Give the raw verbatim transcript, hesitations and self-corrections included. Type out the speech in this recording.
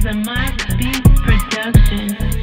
is a Mok Beatz production.